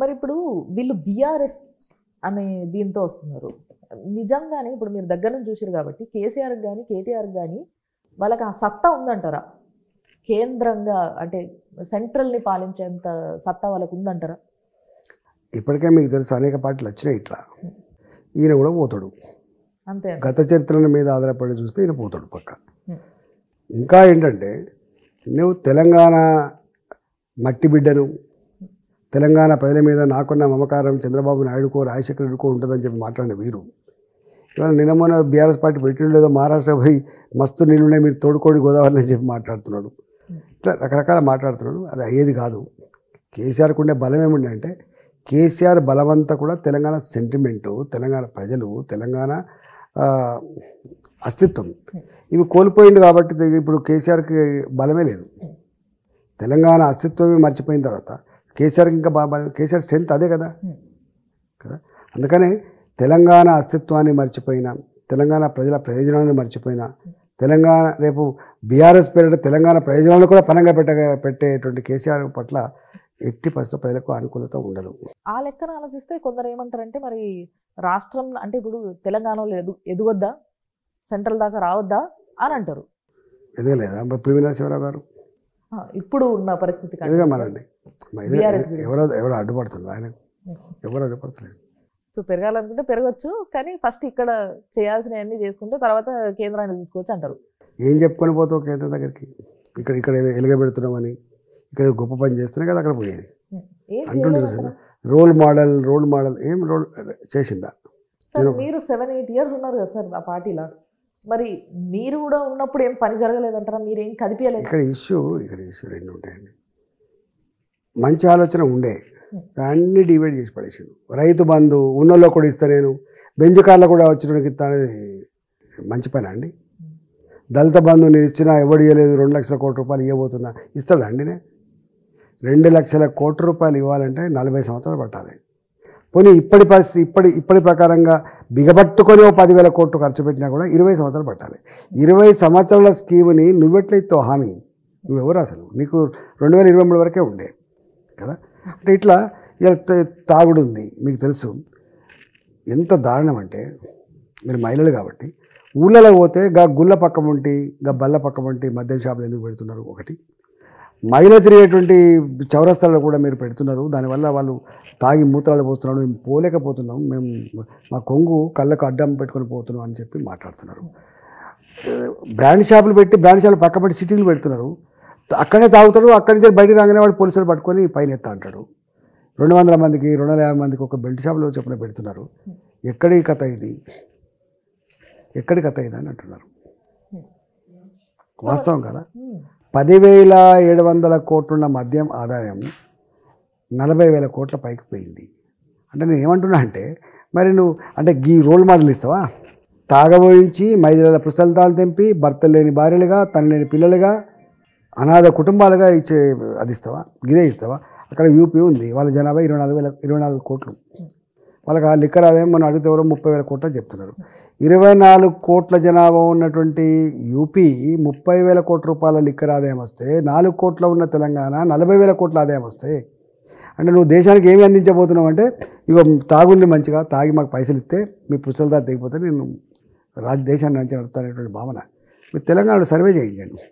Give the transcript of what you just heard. మరి ఇప్పుడు వీళ్ళు బీఆర్ఎస్ అనే దీంతో వస్తున్నారు. నిజంగానే ఇప్పుడు మీరు దగ్గర నుంచి చూశారు కాబట్టి కేసీఆర్ కానీ కేటీఆర్ కానీ వాళ్ళకి ఆ సత్తా ఉందంటారా? కేంద్రంగా అంటే సెంట్రల్ని పాలించేంత సత్తా వాళ్ళకు ఉందంటారా? ఇప్పటికే మీకు తెలుసు అనేక పార్టీలు వచ్చినాయి ఇట్లా. ఈయన కూడా పోతాడు అంతే. గత చరిత్రల మీద ఆధారపడి చూస్తే ఈయన పోతాడు పక్క. ఇంకా ఏంటంటే నువ్వు తెలంగాణ మట్టి బిడ్డను, తెలంగాణ ప్రజల మీద నాకున్న మమకారం చంద్రబాబు నాయుడుకో రాజశేఖర రెడ్డికో ఉంటుందని చెప్పి మాట్లాడిన వీరు ఇవాళ నిన్న బీఆర్ఎస్ పార్టీ పెట్టిండేదో మహారాష్ట్ర పోయి మస్తు నీళ్ళునే మీరు తోడుకోడి గోదావరి అని చెప్పి మాట్లాడుతున్నాడు. ఇట్లా రకరకాల మాట్లాడుతున్నాడు. అది అయ్యేది కాదు. కేసీఆర్కు ఉండే బలం ఏముండంటే కేసీఆర్ బలమంతా కూడా తెలంగాణ సెంటిమెంటు, తెలంగాణ ప్రజలు, తెలంగాణ అస్తిత్వం ఇవి కోల్పోయింది. కాబట్టి ఇప్పుడు కేసీఆర్కి బలమే లేదు. తెలంగాణ అస్తిత్వమే మర్చిపోయిన తర్వాత కేసీఆర్కి ఇంకా కేసీఆర్ స్ట్రెంత్ అదే కదా కదా. అందుకనే తెలంగాణ అస్తిత్వాన్ని మర్చిపోయినా, తెలంగాణ ప్రజల ప్రయోజనాలను మర్చిపోయినా, తెలంగాణ రేపు బీఆర్ఎస్ పేరిట తెలంగాణ ప్రయోజనాలను కూడా పనంగా పెట్టేటువంటి కేసీఆర్ పట్ల ఎట్టి పరిస్థితుల్లో ప్రజలకు అనుకూలత ఉండదు. ఆ లెక్కన ఆలోచిస్తే కొందరు ఏమంటారంటే మరి రాష్ట్రం అంటే ఇప్పుడు తెలంగాణలో ఎదుగొద్దా, సెంట్రల్ దాకా రావద్దా అని అంటారు. ఎదగలేదా పివి నరసింహరావు గారు ఇప్పుడు ఉన్న పరిస్థితి ఎదగమనండి. ఎవరో ఎవరు అడ్డుపడుతున్నారు? ఆయన ఎవరు అడ్డుపడతలేదు. సో పెరగాలనుకుంటే పెరగచ్చు, కానీ ఫస్ట్ ఇక్కడ చేయాల్సినవన్నీ చేసుకుంటే తర్వాత కేంద్రాన్ని తీసుకోవచ్చు అంటారు. ఏం చెప్పుకొని పోతావు కేంద్రం దగ్గరికి? ఇక్కడ ఇక్కడ ఏదో ఎలుగబెడుతున్నామని, ఇక్కడ గొప్ప పని చేస్తేనే కదా అక్కడ పోయేది అంటుండే. చూసిన రోల్ మోడల్ ఏం రోల్ చేసిందా? మీరు 7-8 years ఉన్నారు కదా సార్ ఆ పార్టీలో, మరి మీరు కూడా ఉన్నప్పుడు ఏం పని జరగలేదంటారా? మీరేం కదిపియలేదు? ఇక్కడ ఇష్యూ రెండు ఉంటాయండి. మంచి ఆలోచన ఉండే అన్నీ డివైడ్ చేసి పడేసాను. రైతు బంధు ఉన్నోళ్ళో కూడా ఇస్తా, నేను బెంజకార్లో కూడా వచ్చినోడికి ఇస్తా అనేది మంచి పని అండి. దళిత బంధు నేను ఇచ్చినా ఎవడు ఇవ్వలేదు, 2 లక్షల కోటి రూపాయలు ఇవ్వబోతున్నా, ఇస్తాడా అండి? 2 లక్షల కోటి రూపాయలు ఇవ్వాలంటే 40 సంవత్సరాలు పట్టాలి. పోనీ ఇప్పటి పరిస్థితి ఇప్పటి ప్రకారంగా బిగబట్టుకొని 10,000 కోట్లు ఖర్చు పెట్టినా కూడా 20 సంవత్సరాలు పట్టాలి. 20 సంవత్సరాల స్కీమ్ని నువ్వెట్లయితే హామీ నువ్వెవరు? అసలు నీకు 2023 వరకే ఉండే కదా. అంటే ఇట్లా ఇలా తాగుడు ఉంది మీకు తెలుసు. ఎంత దారుణం అంటే మీరు మహిళలు కాబట్టి ఊళ్ళలో పోతే గా గుళ్ళ పక్కన ఉంటే గా బళ్ళ పక్కన ఉంటే మద్యం షాపులు ఎందుకు పెడుతున్నారు? ఒకటి మహిళలు తిరిగేటువంటి చౌరస్తాల్లో కూడా మీరు పెడుతున్నారు. దానివల్ల వాళ్ళు తాగి మూత్రాలు పోస్తున్నాడు, మేము పోలేకపోతున్నాం, మేము మా కొంగు కళ్ళకు అడ్డం పెట్టుకొని పోతున్నాం అని చెప్పి మాట్లాడుతున్నారు. బ్రాండ్ షాపులు పెట్టి బ్రాండ్ షాపులు పక్క పెట్టి సిటీలు పెడుతున్నారు. అక్కడే తాగుతాడు, అక్కడి నుంచి బయట రాగానే వాడు పోలీసులు పట్టుకొని పైన ఎత్తా అంటాడు. 200 మందికి 250 మందికి ఒక బెల్ట్ షాపులో చొప్పున పెడుతున్నారు. ఎక్కడి కథ ఇది అని అంటున్నారు. వాస్తవం కదా. 10,700 కోట్లున్న మద్యం ఆదాయం 40,000 కోట్ల పైకి పోయింది. అంటే నేను ఏమంటున్నా అంటే మరి నువ్వు అంటే గీ రోల్ మోడల్ ఇస్తావా? తాగబోయించి 5,000 పుస్తకాలు తెంపి భర్త లేని భార్యలుగా, తను లేని పిల్లలుగా, అనాథ కుటుంబాలుగా ఇచ్చే అది ఇస్తావా? ఇదే ఇస్తావా? అక్కడ యూపీ ఉంది, వాళ్ళ జనాభా 24,000 కోట్లు. వాళ్ళకి ఆ లిక్కర్ ఆదాయం మనం అడిగితే ఎవరో 30,000 కోట్లు అని చెప్తున్నారు. 24 కోట్ల జనాభా ఉన్నటువంటి యూపీ 30,000 కోట్ల రూపాయల లిక్కర్ ఆదాయం వస్తే, 4 కోట్ల ఉన్న తెలంగాణ 40,000 కోట్ల ఆదాయం వస్తే, అంటే నువ్వు దేశానికి ఏమి అందించబోతున్నావు అంటే ఇక తాగుండి మంచిగా తాగి మాకు పైసలు ఇస్తే మీ పుస్తల దారి తెగిపోతే నేను దేశాన్ని మంచి నడుపుతానేటువంటి భావన. మీరు తెలంగాణలో సర్వే చేయించండి.